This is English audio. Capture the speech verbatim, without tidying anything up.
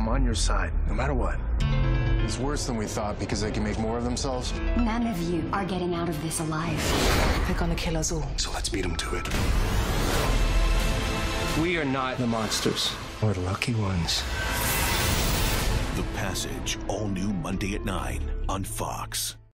I'm on your side, no matter what. It's worse than we thought because they can make more of themselves. None of you are getting out of this alive. They're gonna kill us all. So let's beat them to it. We are not the monsters. We're lucky ones. The Passage, all new Monday at nine on Fox.